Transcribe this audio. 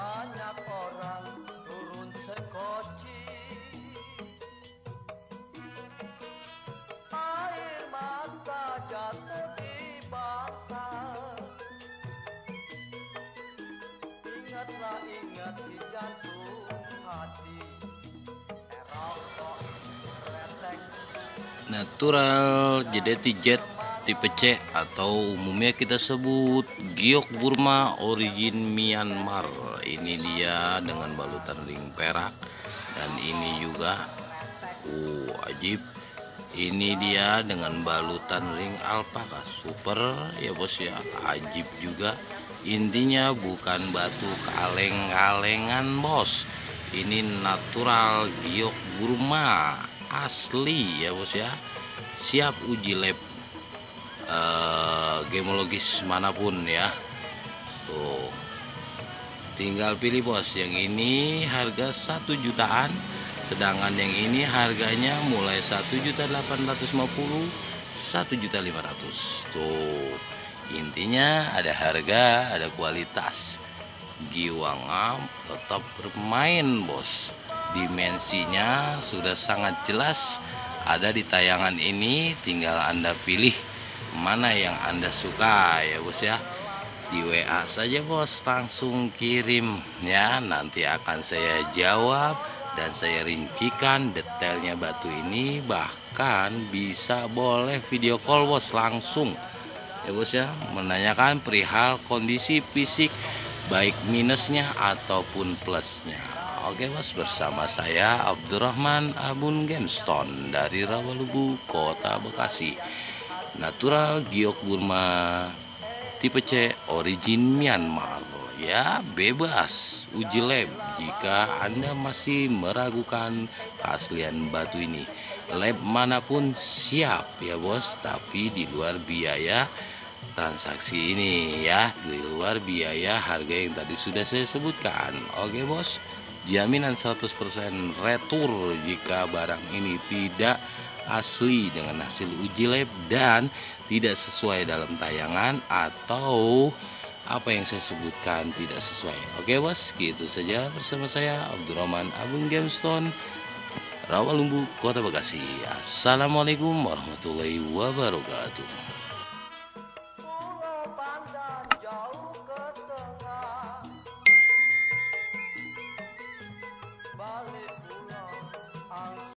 banyak orang turun sekoci, air mata jatuh di batang. Ingatlah ingat si jantung hati, erok retek. Natural JDT Jet tipe C atau umumnya kita sebut giok Burma origin Myanmar. Ini dia dengan balutan ring perak, dan ini juga ajib. Ini dia dengan balutan ring alpaka super ya bos ya, ajib juga. Intinya bukan batu kaleng-kalengan bos, ini natural giok Burma asli ya bos ya, siap uji lab gemologis manapun ya. Tuh, tinggal pilih bos. Yang ini harga 1 jutaan, sedangkan yang ini harganya mulai 1.850.000, 1.500.000. Tuh, intinya ada harga, ada kualitas. Giwangam tetap bermain bos. Dimensinya sudah sangat jelas, ada di tayangan ini. Tinggal Anda pilih mana yang Anda suka ya bos ya. Di WA saja bos, langsung kirim ya, nanti akan saya jawab dan saya rincikan detailnya. Batu ini bahkan bisa boleh video call bos langsung ya bos ya, menanyakan perihal kondisi fisik baik minusnya ataupun plusnya. Oke bos, bersama saya Abdul Rahman Aboen Gemstone dari Rawalumbu, Kota Bekasi. Natural giok Burma tipe C origin Myanmar ya, bebas uji lab jika Anda masih meragukan keaslian batu ini. Lab manapun siap ya bos, tapi di luar biaya transaksi ini ya, di luar biaya harga yang tadi sudah saya sebutkan. Oke bos, jaminan 100% retur jika barang ini tidak asli dengan hasil uji lab dan tidak sesuai dalam tayangan atau apa yang saya sebutkan tidak sesuai. Oke bos, gitu saja bersama saya Abdul Rahman Aboen Gemstone, Rawalumbu, Kota Bekasi. Assalamualaikum warahmatullahi wabarakatuh.